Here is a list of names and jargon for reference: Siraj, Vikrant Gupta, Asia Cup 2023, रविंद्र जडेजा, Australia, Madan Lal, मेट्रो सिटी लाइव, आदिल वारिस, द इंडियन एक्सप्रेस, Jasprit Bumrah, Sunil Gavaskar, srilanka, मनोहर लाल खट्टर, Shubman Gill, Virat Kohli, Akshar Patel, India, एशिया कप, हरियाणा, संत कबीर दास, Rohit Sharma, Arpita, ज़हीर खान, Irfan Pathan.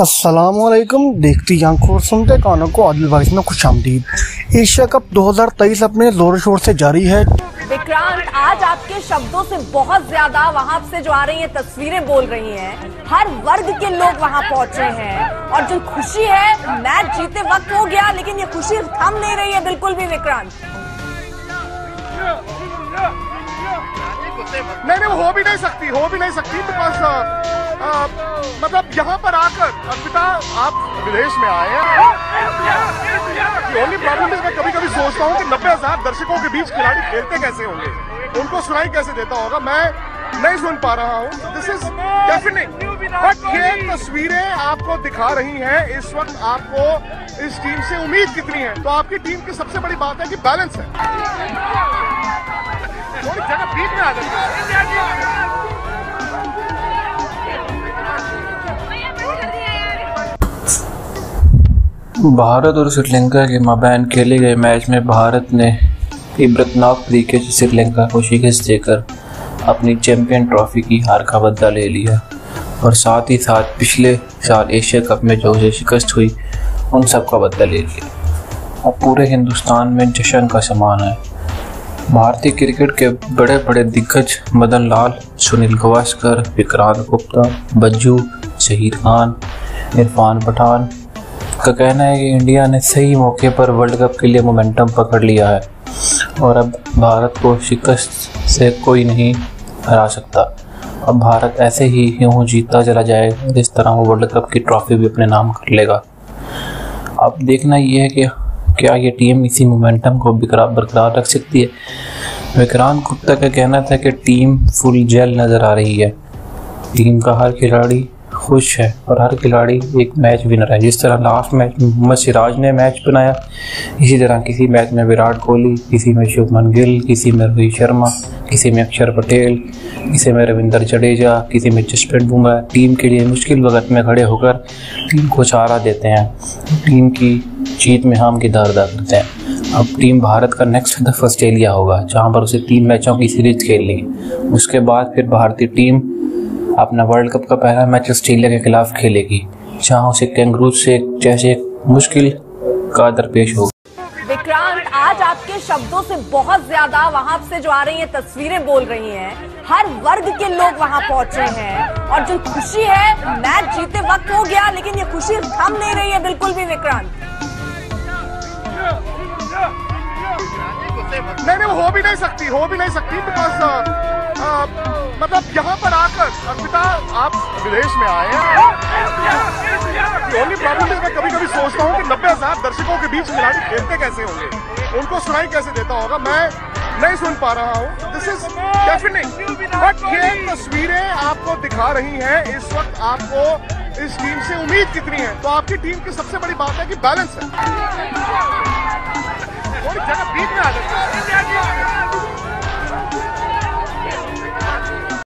अस्सलामुअलैकुम। देखती आंखों और सुनते कानों को आदिल वारिस में खुश आमदीद। एशिया कप 2023 अपने जोर शोर से जारी है। विक्रांत, आज आपके शब्दों से बहुत ज्यादा वहाँ से जो आ रही हैं तस्वीरें बोल रही हैं, हर वर्ग के लोग वहाँ पहुँच रहे हैं और जो खुशी है मैच जीते वक्त हो गया, लेकिन ये खुशी थम नहीं रही है बिल्कुल भी। विक्रांत, नहीं हो भी नहीं सकती बिकॉज मतलब यहाँ पर आकर अर्पिता आप विदेश में आए हैं। ओनली प्रॉब्लम इज मैं कभी सोचता हूँ कि 90,000 दर्शकों के बीच खिलाड़ी खेलते कैसे होंगे, उनको सुनाई कैसे देता होगा, मैं नहीं सुन पा रहा हूँ। This is definite. बट ये तस्वीरें आपको दिखा रही हैं इस वक्त आपको इस टीम से उम्मीद कितनी है, तो आपकी टीम की सबसे बड़ी बात है कि बैलेंस है। भारत और श्रीलंका के मबैन खेले गए मैच में भारत ने इबरतनाक तरीके से श्रीलंका को शिकस्त देकर अपनी चैंपियन ट्रॉफी की हार का बदला ले लिया और साथ ही साथ पिछले साल एशिया कप में जो शिकस्त हुई उन सब का बदला ले लिया। अब पूरे हिंदुस्तान में जश्न का सामान है। भारतीय क्रिकेट के बड़े बड़े दिग्गज मदन लाल, सुनील गवास्कर, विक्रांत गुप्ता, बज्जू, ज़हीर खान, इरफान पठान का कहना है कि इंडिया ने सही मौके पर वर्ल्ड कप के लिए मोमेंटम पकड़ लिया है और अब भारत को शिकस्त से कोई नहीं हरा सकता। अब भारत ऐसे ही यूँ जीतता चला जाएगा जिस तरह वो वर्ल्ड कप की ट्रॉफी भी अपने नाम कर लेगा। अब देखना यह है कि क्या ये टीम इसी मोमेंटम को बरकरार रख सकती है। विक्रांत गुप्ता का कहना था कि टीम फुल जेल नज़र आ रही है, टीम का हर खिलाड़ी खुश है और हर खिलाड़ी एक मैच विनर है। जिस तरह लास्ट मैच में सिराज ने मैच बनाया, इसी तरह किसी मैच में विराट कोहली, किसी में शुभमन गिल, किसी में रोहित शर्मा, किसी में अक्षर पटेल, किसी में रविंद्र जडेजा, किसी में जसप्रीत बुमराह टीम के लिए मुश्किल वक्त में खड़े होकर टीम को सहारा देते हैं, टीम की जीत में हम किरदार अदा करते हैं। अब टीम भारत का नेक्स्ट हदफ ऑस्ट्रेलिया होगा, जहां पर उसे 3 मैचों की सीरीज खेलनी है। उसके बाद फिर भारतीय टीम अपना वर्ल्ड कप का पहला मैच ऑस्ट्रेलिया के खिलाफ खेलेगी, जहां उसे कैंगरू से जैसे मुश्किल का दरपेश होगा। विक्रांत, आज आपके शब्दों से बहुत ज्यादा वहाँ से जो आ रही है तस्वीरें बोल रही है, हर वर्ग के लोग वहाँ पहुँच रहे हैं और जो खुशी है मैच जीते वक्त हो गया, लेकिन ये खुशी थम नहीं रही है बिल्कुल भी। विक्रांत, नहीं हो भी नहीं सकती बिकॉज मतलब यहाँ पर आकर अर्पिता आप विदेश में आए हैं। ओनली प्रॉब्लम इज मैं कभी सोचता हूँ कि 90,000 दर्शकों के बीच खिलाड़ी खेलते कैसे होंगे, उनको सुनाई कैसे देता होगा, मैं नहीं सुन पा रहा हूँ। This is definite. बट ये तस्वीरें आपको दिखा रही हैं इस वक्त आपको इस टीम से उम्मीद कितनी है, तो आपकी टीम की सबसे बड़ी बात है कि बैलेंस है।